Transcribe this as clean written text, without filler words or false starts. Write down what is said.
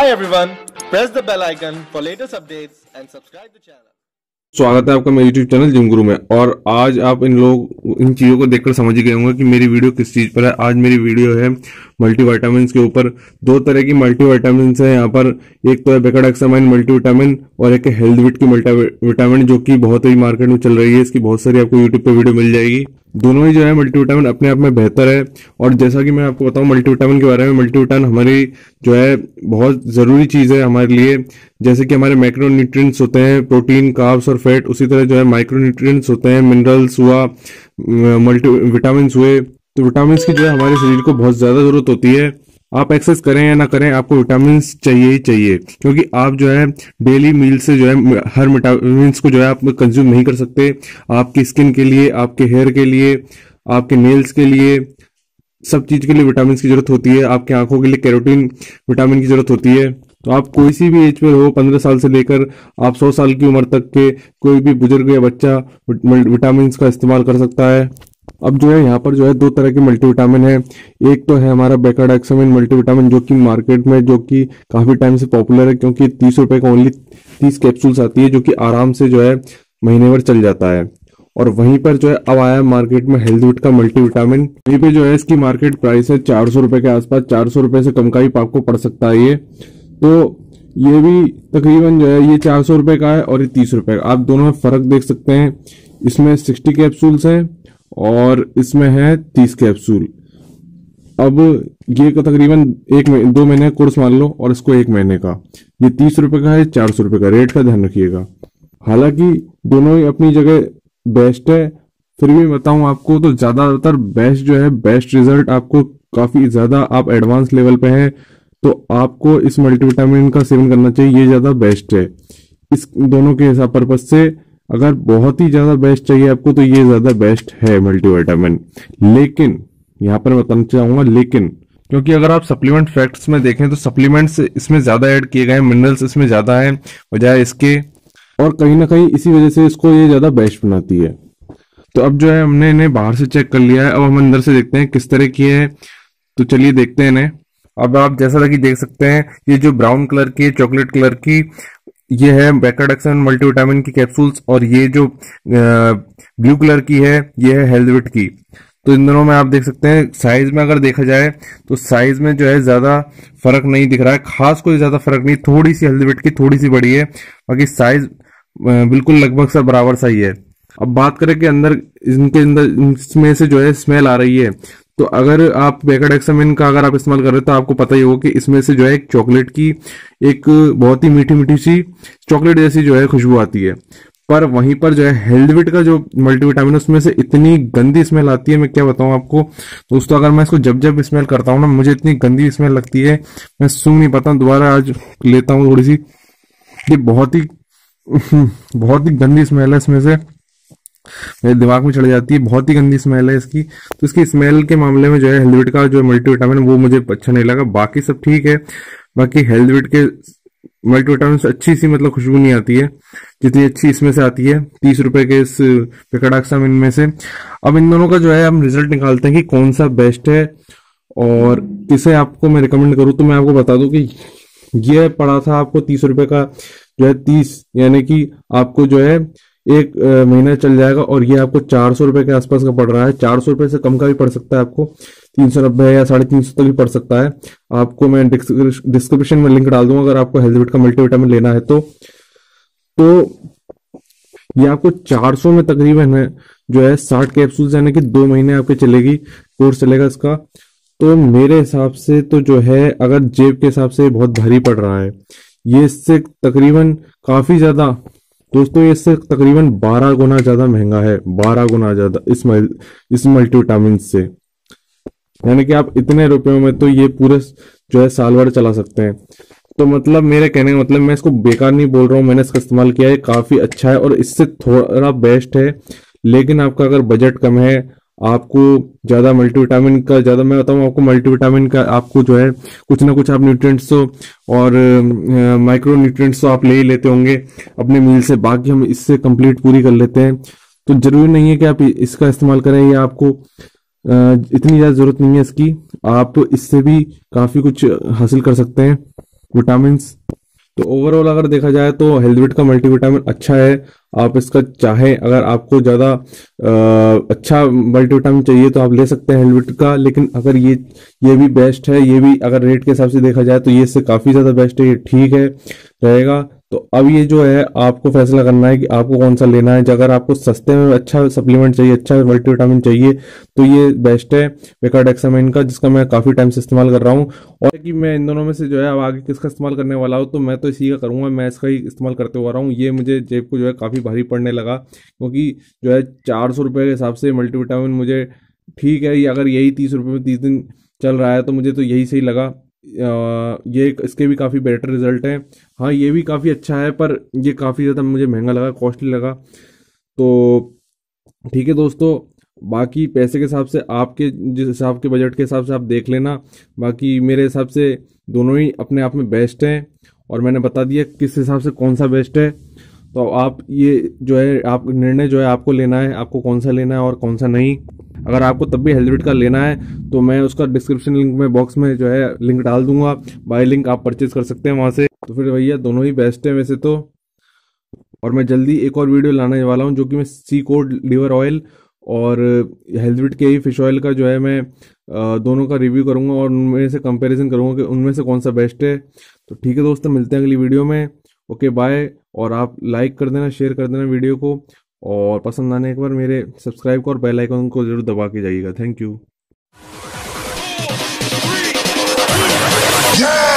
Hi everyone, press the bell icon for latest updates and subscribe the channel. स्वागत है आपका मेरे YouTube channel gym गुरु में। और आज आप इन चीज़ों को देखकर समझ ही गए होंगे कि मेरी वीडियो किस चीज़ पर है। आज मेरी वीडियो है मल्टीविटामिन के ऊपर। दो तरह की मल्टीविटामिन है यहाँ पर, एक तो है बेकाडेक्सामिन मल्टीविटामिन और एक है हेल्थविट की मल्टीविटामिन, जो कि बहुत ही मार्केट में चल रही है। इसकी बहुत सारी आपको यूट्यूब पर वीडियो मिल जाएगी। दोनों ही जो है मल्टीविटामिन अपने आप में बेहतर है। और जैसा कि मैं आपको बताऊं मल्टीविटामिन के बारे में, मल्टीविटामिन हमारी जो है बहुत ज़रूरी चीज़ है हमारे लिए। जैसे कि हमारे मैक्रोन्यूट्रिएंट्स होते हैं प्रोटीन, कार्ब्स और फैट, उसी तरह जो है माइक्रोन्यूट्रिएंट्स होते हैं, मिनरल्स हुआ, मल्टीविटामिन हुए। तो विटामिन की जो है हमारे शरीर को बहुत ज़्यादा ज़रूरत होती है। आप एक्सरसाइज करें या ना करें, आपको विटामिन चाहिए ही चाहिए, क्योंकि आप जो है डेली मील से जो है हर विटामिन को जो है आप कंज्यूम नहीं कर सकते। आपकी स्किन के लिए, आपके हेयर के लिए, आपके नेल्स के लिए, सब चीज़ के लिए विटामिन की जरूरत होती है। आपकी आंखों के लिए कैरोटीन विटामिन की जरूरत होती है। तो आप कोई सी भी एज पर हो, 15 साल से लेकर आप 100 साल की उम्र तक के कोई भी बुजुर्ग या बच्चा विटामिन का इस्तेमाल कर सकता है। अब जो है यहाँ पर जो है दो तरह की मल्टीविटामिन है। एक तो है हमारा बेकाडेक्सामिन मल्टीविटामिन, जो कि मार्केट में जो कि काफ़ी टाइम से पॉपुलर है, क्योंकि 30 रुपए का ओनली 30 कैप्सूल्स आती है, जो कि आराम से जो है महीने भर चल जाता है। और वहीं पर जो है अब आया मार्केट में हेल्थविट का मल्टीविटामिन। ये पे जो है इसकी मार्केट प्राइस है 400 रुपये के आसपास। 400 रुपये से कम का ही आपको पड़ सकता है ये। तो ये भी तकरीबन जो है ये 400 रुपये का है और ये 30 रुपये का। आप दोनों में फ़र्क देख सकते हैं। इसमें 60 कैप्सूल्स हैं और इसमें है 30 कैप्सूल। अब ये का तकरीबन 2 महीने का कोर्स मान लो, और इसको 1 महीने का। ये 30 रुपये का है, 400 रुपये का। रेट का ध्यान रखिएगा। हालांकि दोनों ही अपनी जगह बेस्ट है, फिर भी बताऊं आपको तो ज़्यादातर बेस्ट जो है, बेस्ट रिजल्ट आपको काफ़ी ज़्यादा, आप एडवांस लेवल पे हैं तो आपको इस मल्टीविटामिन का सेवन करना चाहिए। ये ज़्यादा बेस्ट है इस दोनों के हिसाब पर्पज से। अगर बहुत ही ज़्यादा बेस्ट चाहिए आपको तो ये ज़्यादा बेस्ट है मल्टीविटामिन। लेकिन यहाँ पर मैं बताना चाहूँगा लेकिन, क्योंकि अगर आप सप्लीमेंट फैक्ट्स में देखें तो सप्लीमेंट्स इसमें ज़्यादा ऐड किए गए हैं, मिनरल्स इसमें ज़्यादा हैं बजाय इसके, और कहीं ना कहीं इसी वजह से इसको ये ज़्यादा बेस्ट बनाती है। तो अब जो है हमने इन्हें बाहर से चेक कर लिया है, अब हम अंदर से देखते हैं किस तरह की है। तो चलिए देखते हैं इन्हें। अब आप जैसा कि देख सकते हैं, ये जो ब्राउन कलर की, चॉकलेट कलर की, ये है बेकाडेक्सामिन मल्टीविटामिन की कैप्सूल्स, और ये जो ब्लू कलर की है ये है हेल्थविट की। तो इन दोनों में आप देख सकते हैं साइज में अगर देखा जाए तो साइज में जो है ज़्यादा फर्क नहीं दिख रहा है, खास कोई ज़्यादा फर्क नहीं। थोड़ी सी हेल्थविट की थोड़ी सी बड़ी है, बाकी साइज बिल्कुल लगभग सा बराबर सा ही है। अब बात करें कि इनके अंदर इसमें से जो है स्मेल आ रही है, तो अगर आप बेकाडेक्सामिन का अगर आप इस्तेमाल कर रहे हो तो आपको पता ही होगा कि इसमें से जो है एक चॉकलेट की एक बहुत ही मीठी मीठी सी, चॉकलेट जैसी जो है खुशबू आती है। पर वहीं पर जो है हेल्थविट का जो मल्टीविटामिन, उसमें से इतनी गंदी स्मेल आती है, मैं क्या बताऊं आपको दोस्तों। अगर मैं इसको जब स्मेल करता हूँ ना, मुझे इतनी गंदी स्मेल लगती है, मैं सूंघ नहीं पाता। दोबारा आज लेता हूँ थोड़ी सी। ये बहुत ही गंदी स्मेल है इसमें से, मेरे दिमाग में चढ़ जाती है। बहुत ही गंदी स्मेल है इसकी। तो इसकी स्मेल के मामले में जो है हेल्थविट का जो मल्टीविटामिन वो मुझे अच्छा नहीं लगा। बाकी सब ठीक है, बाकी हेल्थविट के मल्टीविटामिन से अच्छी सी मतलब खुशबू नहीं आती है जितनी अच्छी इसमें से आती है, 30 रुपए के इस बेकाडेक्सामिन में से। अब इन दोनों का जो है हम रिजल्ट निकालते हैं कि कौन सा बेस्ट है और किसे आपको मैं रिकमेंड करूँ। तो मैं आपको बता दूँ कि यह पड़ा था आपको 30 रुपये का, जो है 30 यानी कि आपको जो है 1 महीना चल जाएगा, और ये आपको 400 रुपये के आसपास का पड़ रहा है। 400 रुपये से कम का भी पड़ सकता है आपको, 390 या 350 तक भी पड़ सकता है आपको। मैं डिस्क्रिप्शन में लिंक डाल दूंगा अगर आपको हेल्थविट का मल्टीविटामिन लेना है तो। ये आपको 400 में तकरीबन है जो है 60 कैप्सूल, यानी कि 2 महीने आपके चलेगी, कोर्स चलेगा इसका। तो मेरे हिसाब से तो जो है अगर जेब के हिसाब से बहुत भारी पड़ रहा है ये, इससे तकरीबन काफ़ी ज़्यादा दोस्तों, ये इससे तकरीबन 12 गुना ज़्यादा महंगा है, 12 गुना ज़्यादा इस मल्टीविटामिन से। यानी कि आप इतने रुपयों में तो ये पूरे जो है साल भर चला सकते हैं। तो मतलब मेरे कहने का मतलब, मैं इसको बेकार नहीं बोल रहा हूँ, मैंने इसका इस्तेमाल किया है, काफ़ी अच्छा है और इससे थोड़ा बेस्ट है। लेकिन आपका अगर बजट कम है, आपको ज़्यादा मल्टीविटामिन का ज़्यादा, मैं बताऊँ आपको मल्टीविटामिन का आपको जो है कुछ ना कुछ आप न्यूट्रिएंट्स तो और माइक्रो न्यूट्रिएंट्स तो आप ले ही लेते होंगे अपने मील से, बाकी हम इससे कंप्लीट पूरी कर लेते हैं। तो ज़रूरी नहीं है कि आप इसका इस्तेमाल करें, या आपको इतनी ज़्यादा ज़रूरत नहीं है इसकी, आप इससे भी काफ़ी कुछ हासिल कर सकते हैं। विटामिन्स। तो ओवरऑल अगर देखा जाए तो हेल्थविट का मल्टीविटामिन अच्छा है। आप इसका चाहे अगर आपको ज़्यादा अच्छा मल्टीविटामिन चाहिए तो आप ले सकते हैं हेल्थविट का, लेकिन अगर ये भी बेस्ट है, ये भी अगर रेट के हिसाब से देखा जाए तो ये इससे काफ़ी ज़्यादा बेस्ट है, ये ठीक है रहेगा। तो अब ये जो है आपको फैसला करना है कि आपको कौन सा लेना है। अगर आपको सस्ते में अच्छा सप्लीमेंट चाहिए, अच्छा मल्टीविटामिन चाहिए तो ये बेस्ट है बेकाडेक्सामिन का, जिसका मैं काफ़ी टाइम से इस्तेमाल कर रहा हूँ। और कि मैं इन दोनों में से जो है अब आगे किसका इस्तेमाल करने वाला हूँ, तो मैं तो इसी का करूँगा, मैं इसका ही इस्तेमाल करते हुआ रहा हूँ। ये मुझे जेब को जो है काफ़ी भारी पड़ने लगा, क्योंकि जो है 400 रुपये के हिसाब से मल्टीविटामिन मुझे ठीक है, ये अगर यही 30 रुपये में 30 दिन चल रहा है तो मुझे तो यही सही लगा। ये इसके भी काफ़ी बेटर रिजल्ट हैं। हाँ ये भी काफ़ी अच्छा है, पर ये काफ़ी ज़्यादा मुझे महंगा लगा, कॉस्टली लगा। तो ठीक है दोस्तों, बाकी पैसे के हिसाब से आपके जिस हिसाब के बजट के हिसाब से आप देख लेना। बाकी मेरे हिसाब से दोनों ही अपने आप में बेस्ट हैं, और मैंने बता दिया किस हिसाब से कौन सा बेस्ट है। तो आप ये जो है आप निर्णय जो है आपको लेना है, आपको कौन सा लेना है और कौन सा नहीं। अगर आपको तब भी हेल्थविट का लेना है तो मैं उसका डिस्क्रिप्शन लिंक में बॉक्स में जो है लिंक डाल दूंगा, बाय लिंक आप परचेज कर सकते हैं वहाँ से। तो फिर भैया दोनों ही बेस्ट है वैसे तो। और मैं जल्दी एक और वीडियो लाने वाला हूँ, जो कि मैं सी कोड लीवर ऑयल और हेल्थविट के ही फिश ऑयल का जो है मैं दोनों का रिव्यू करूँगा और उनमें से कंपेरिजन करूँगा कि उनमें से कौन सा बेस्ट है। तो ठीक है दोस्तों, मिलते हैं अगली वीडियो में। Okay bye. और आप लाइक कर देना, शेयर कर देना वीडियो को, और पसंद आने एक बार मेरे सब्सक्राइब और बेल आइकन को जरूर दबा के जाइएगा। Thank you.